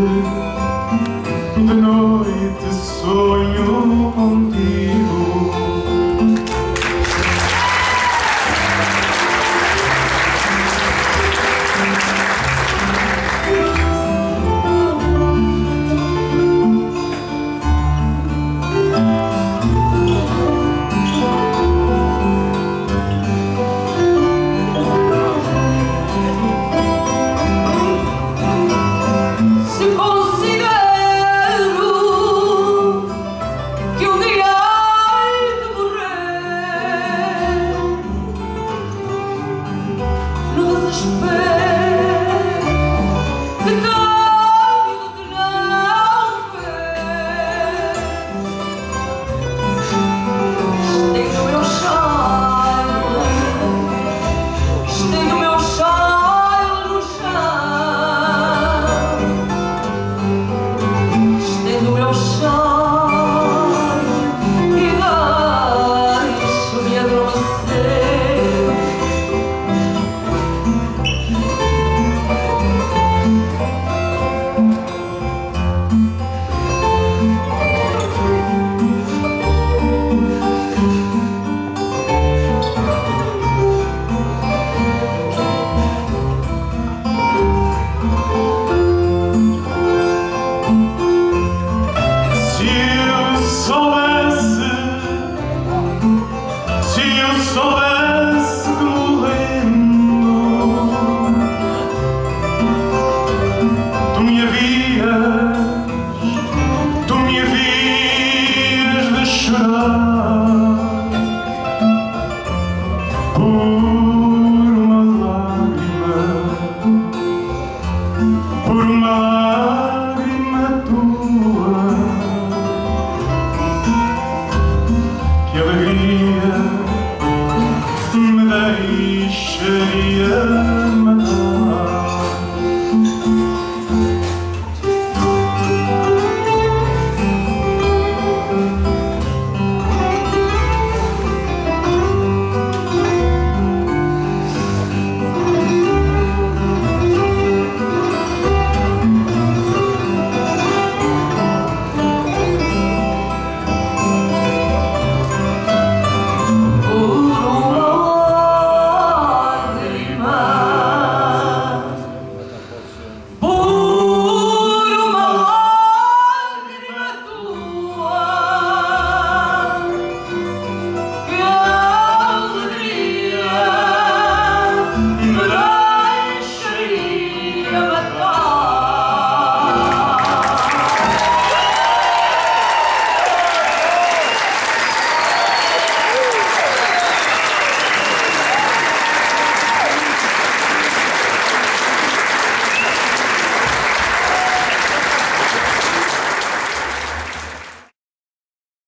Noite